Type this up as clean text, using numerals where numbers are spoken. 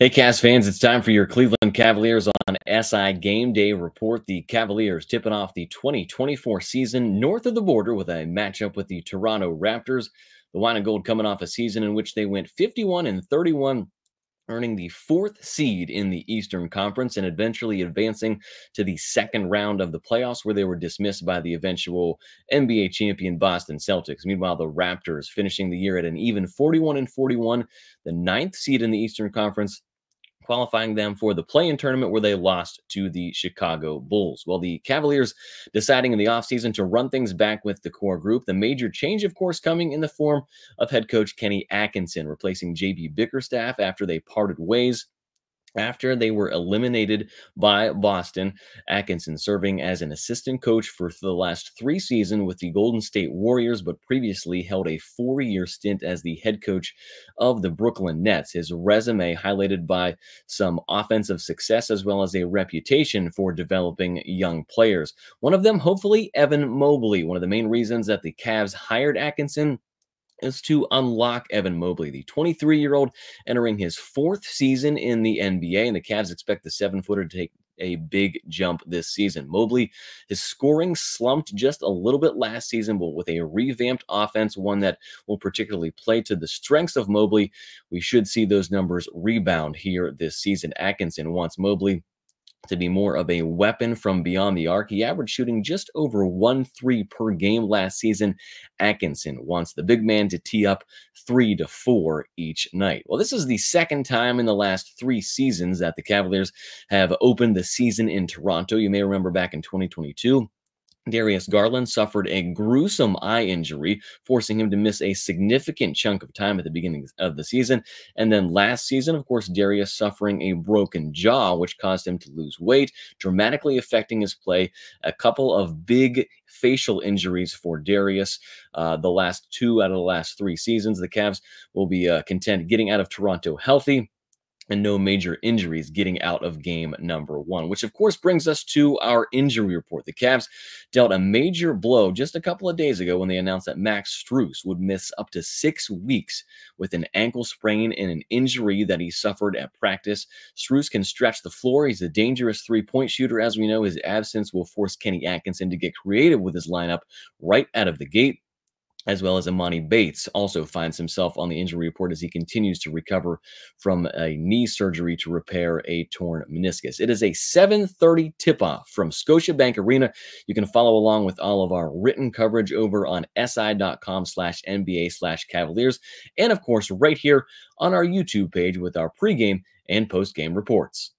Hey, Cavs fans, it's time for your Cleveland Cavaliers on SI Game Day Report. The Cavaliers tipping off the 2024 season north of the border with a matchup with the Toronto Raptors. The Wine and Gold coming off a season in which they went 51-31, earning the fourth seed in the Eastern Conference and eventually advancing to the second round of the playoffs, where they were dismissed by the eventual NBA champion Boston Celtics. Meanwhile, the Raptors finishing the year at an even 41-41, the ninth seed in the Eastern Conference, qualifying them for the play-in tournament where they lost to the Chicago Bulls. Well, the Cavaliers deciding in the offseason to run things back with the core group. The major change, of course, coming in the form of head coach Kenny Atkinson, replacing J.B. Bickerstaff after they parted ways. After they were eliminated by Boston, Atkinson serving as an assistant coach for the last three seasons with the Golden State Warriors, but previously held a four-year stint as the head coach of the Brooklyn Nets. His resume highlighted by some offensive success as well as a reputation for developing young players. One of them, hopefully, Evan Mobley. One of the main reasons that the Cavs hired Atkinson is to unlock Evan Mobley, the 23-year-old entering his fourth season in the NBA, and the Cavs expect the seven-footer to take a big jump this season. Mobley, his scoring slumped just a little bit last season, but with a revamped offense, one that will particularly play to the strengths of Mobley, we should see those numbers rebound here this season. Atkinson wants Mobley to be more of a weapon from beyond the arc. He averaged shooting just over 1-3 per game last season. Atkinson wants the big man to tee up 3 to 4 each night. Well, this is the second time in the last three seasons that the Cavaliers have opened the season in Toronto. You may remember back in 2022, Darius Garland suffered a gruesome eye injury, forcing him to miss a significant chunk of time at the beginning of the season. And then last season, of course, Darius suffering a broken jaw, which caused him to lose weight, dramatically affecting his play. A couple of big facial injuries for Darius. The last two out of the last three seasons, the Cavs will be content getting out of Toronto healthy and no major injuries getting out of game number one, which of course brings us to our injury report. The Cavs dealt a major blow just a couple of days ago when they announced that Max Strus would miss up to 6 weeks with an ankle sprain and an injury that he suffered at practice. Strus can stretch the floor. He's a dangerous three-point shooter. As we know, his absence will force Kenny Atkinson to get creative with his lineup right out of the gate, as well as Imani Bates also finds himself on the injury report as he continues to recover from a knee surgery to repair a torn meniscus. It is a 7:30 tip-off from Scotiabank Arena. You can follow along with all of our written coverage over on si.com/NBA/Cavaliers. And, of course, right here on our YouTube page with our pregame and postgame reports.